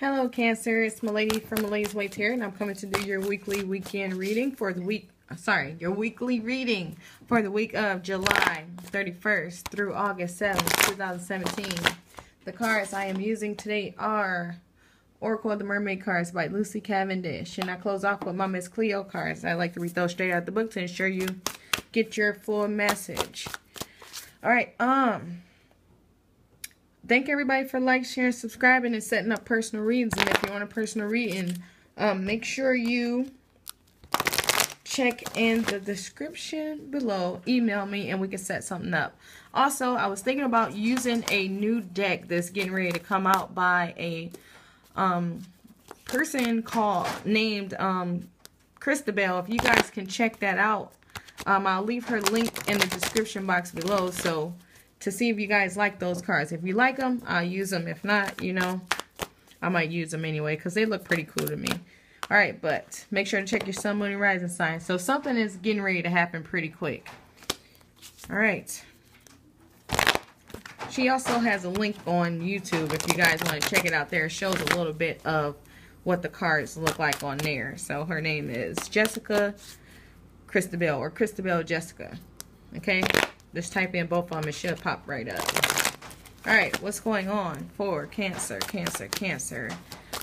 Hello Cancer, it's Milady from Milady's Way Tarot, and I'm coming to do your weekly weekend reading for the week, your weekly reading for the week of July 31st through August 7th, 2017. The cards I am using today are Oracle of the Mermaid cards by Lucy Cavendish, and I close off with my Miss Cleo cards. I like to read those straight out the book to ensure you get your full message. All right, thank everybody for like, sharing, subscribing, and setting up personal reads. And if you want a personal reading, make sure you check in the description below. Email me and we can set something up. Also, I was thinking about using a new deck that's getting ready to come out by a person named Christabel. If you guys can check that out, I'll leave her link in the description box below. So, to see if you guys like those cards. If you like them, I'll use them. If not, you know, I might use them anyway because they look pretty cool to me. All right, but make sure to check your sun, moon, and rising sign. So something is getting ready to happen pretty quick. All right. She also has a link on YouTube if you guys want to check it out there. It shows a little bit of what the cards look like on there. So her name is Jessica Christabel or Christabel Jessica. Okay. Just type in both of them. It should pop right up. All right. What's going on for Cancer, Cancer, Cancer?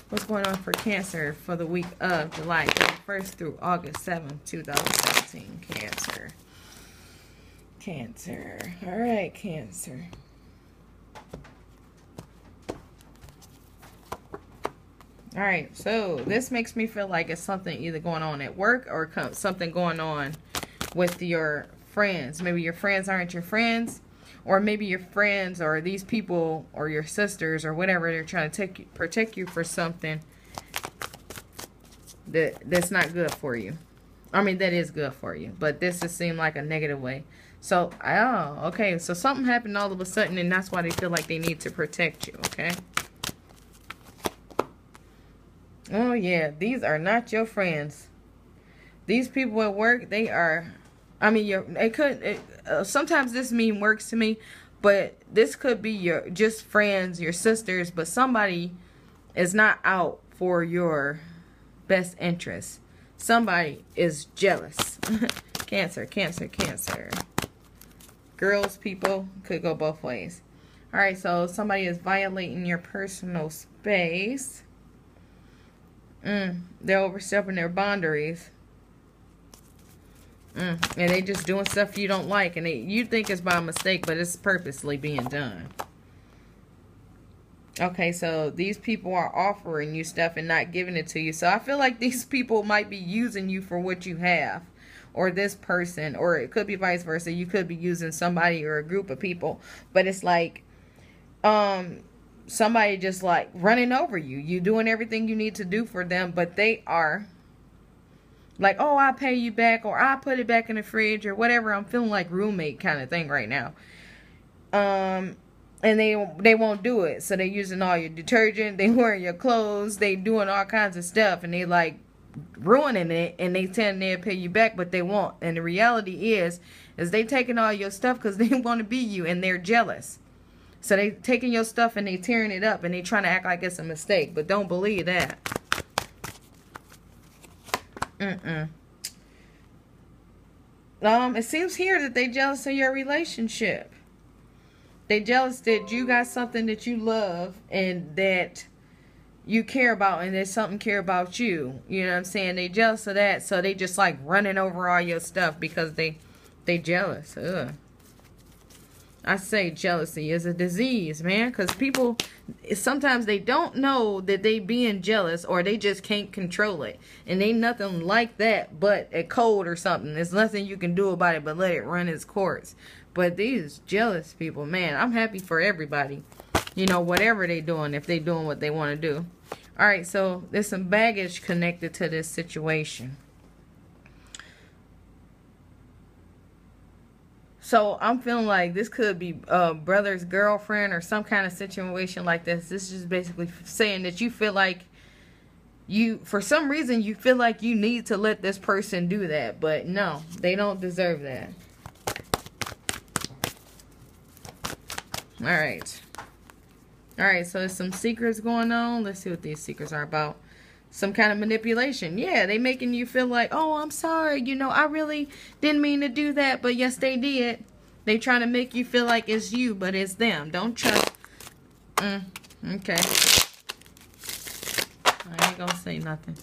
What's going on for Cancer for the week of July 31st through August 7th, 2017? Cancer. Cancer. All right, Cancer. All right. So this makes me feel like it's something either going on at work or something going on with your friends. Maybe your friends aren't your friends, or maybe your friends or these people or your sisters or whatever, they're trying to protect you for something that's not good for you. I mean, that is good for you, but this just seemed like a negative way. So, oh, okay, so something happened all of a sudden, and that's why they feel like they need to protect you, okay? Oh, yeah, these are not your friends. These people at work, they are... I mean, sometimes this meme works to me, but this could be your just friends, your sisters, but somebody is not out for your best interest. Somebody is jealous. Cancer, Cancer, Cancer. Girls, people, could go both ways. All right, so somebody is violating your personal space. They're overstepping their boundaries. And they just doing stuff you don't like, and you think it's by mistake, but it's purposely being done. Okay, so these people are offering you stuff and not giving it to you. So I feel like these people might be using you for what you have, or this person, or it could be vice versa. You could be using somebody or a group of people, but it's like, somebody just like running over you. You doing everything you need to do for them, but they are like, oh, I'll pay you back, or I'll put it back in the fridge, or whatever. I'm feeling like roommate kind of thing right now. And they won't do it. So they're using all your detergent. They're wearing your clothes. They're doing all kinds of stuff. And they like ruining it. And they tend to pay you back, but they won't. And the reality is they taking all your stuff because they want to be you. And they're jealous. So they taking your stuff and they tearing it up. And they trying to act like it's a mistake. But don't believe that. It seems here that they jealous of your relationship. They jealous that you got something that you love and that you care about, and that something care about you. You know what I'm saying? They jealous of that, so they just like running over all your stuff because they jealous. Ugh. I say jealousy is a disease, man, because people, sometimes they don't know that they being jealous, or they just can't control it. And ain't nothing like that but a cold or something. There's nothing you can do about it but let it run its course. But these jealous people, man, I'm happy for everybody. You know, whatever they doing, if they doing what they want to do. All right, so there's some baggage connected to this situation. So I'm feeling like this could be a brother's girlfriend or some kind of situation like this. This is just basically saying that you feel like you, for some reason, you feel like you need to let this person do that. But no, they don't deserve that. All right. Alright, so there's some secrets going on. Let's see what these secrets are about. Some kind of manipulation. Yeah, they making you feel like, oh, I'm sorry. You know, I really didn't mean to do that, but yes, they did. They trying to make you feel like it's you, but it's them. Don't trust. Okay. I ain't gonna say nothing.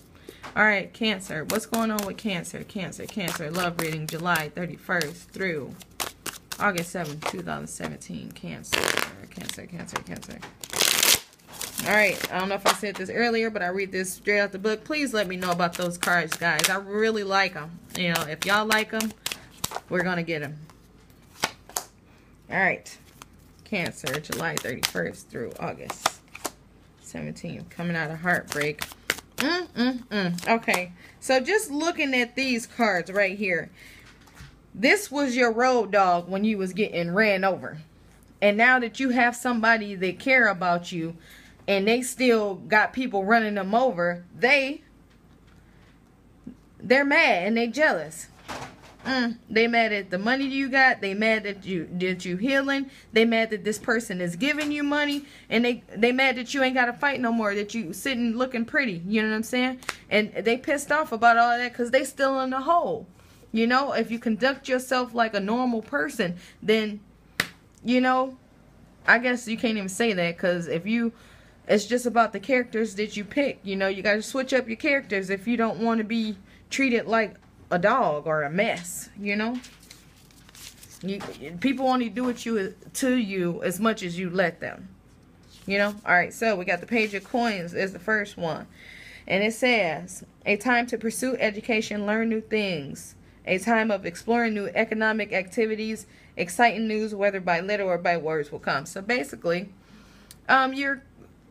All right, Cancer. What's going on with Cancer? Cancer, Cancer. Love reading July 31st through August 7th, 2017. Cancer, Cancer, Cancer, Cancer. All right. I don't know if I said this earlier, but I read this straight out the book. Please let me know about those cards, guys. I really like them. You know, if y'all like them, we're gonna get them. All right. Cancer, July 31st through August 17th. Coming out of heartbreak. Okay, so just looking at these cards right here, this was your road dog when you was getting ran over, and now that you have somebody that care about you and they still got people running them over, they're mad and they jealous. They mad at the money you got. They mad that you healing. They mad that this person is giving you money, and they mad that you ain't got to fight no more, that you sitting looking pretty. You know what I'm saying? And they pissed off about all that because they still in the hole. You know, if you conduct yourself like a normal person, then, you know, I guess you can't even say that, because if you, it's just about the characters that you pick. You know, you got to switch up your characters if you don't want to be treated like a dog or a mess. You know, people only do it to you as much as you let them, you know. All right, so we got the Page of Coins is the first one, and it says a time to pursue education, learn new things, a time of exploring new economic activities, exciting news whether by letter or by words will come. So basically,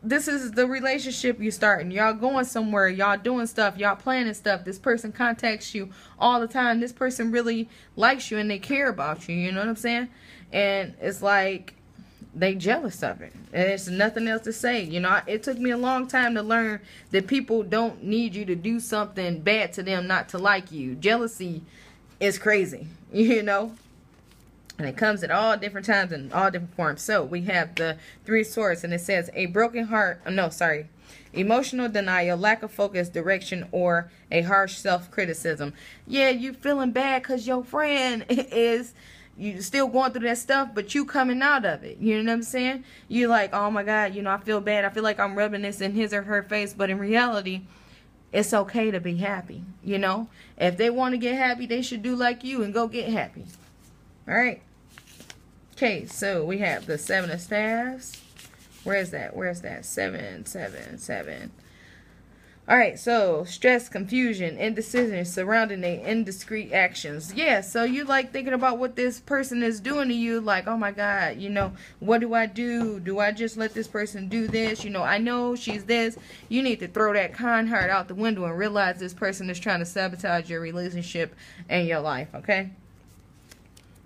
this is the relationship you starting. Y'all going somewhere. Y'all doing stuff. Y'all planning stuff. This person contacts you all the time. This person really likes you and they care about you. You know what I'm saying? And it's like they jealous of it. And it's nothing else to say. You know, it took me a long time to learn that people don't need you to do something bad to them not to like you. Jealousy is crazy, you know? And it comes at all different times and all different forms. So we have the Three Swords, and it says a broken heart. No, sorry. Emotional denial, lack of focus, direction, or a harsh self-criticism. Yeah, you feeling bad because your friend is, you still going through that stuff, but you coming out of it. You know what I'm saying? You're like, oh my God, you know, I feel bad. I feel like I'm rubbing this in his or her face. But in reality, it's okay to be happy. You know, if they want to get happy, they should do like you and go get happy. All right. Okay, so we have the Seven of Staves. Where is that? Where is that? Seven, seven, seven. All right, so stress, confusion, indecision surrounding the indiscreet actions. Yeah, so you like thinking about what this person is doing to you. Like, oh my God, you know, what do I do? Do I just let this person do this? You know, I know she's this. You need to throw that kind heart out the window and realize this person is trying to sabotage your relationship and your life, okay?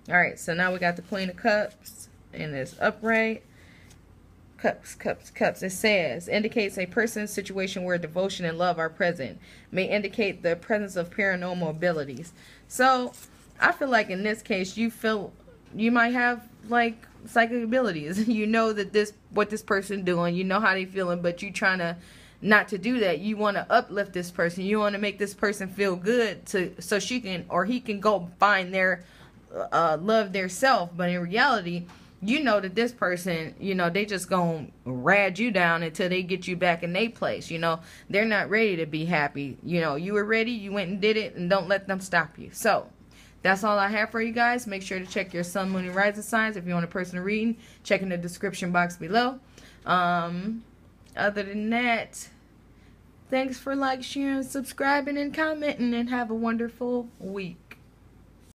All right, so now we got the Queen of Cups in this upright. Cups, cups, cups. It says, indicates a person's situation where devotion and love are present. May indicate the presence of paranormal abilities. So I feel like in this case, you feel you might have like psychic abilities. You know that what this person doing. You know how they feeling, but you trying to not to do that. You want to uplift this person. You want to make this person feel good so she can or he can go find their love their self. But in reality, you know that this person, you know, they just gonna rag you down until they get you back in their place. You know, they're not ready to be happy. You know, you were ready, you went and did it, and don't let them stop you. So that's all I have for you guys. Make sure to check your sun, moon, and rising signs. If you want a personal reading, check in the description box below. Other than that, thanks for like, sharing, subscribing, and commenting, and have a wonderful week.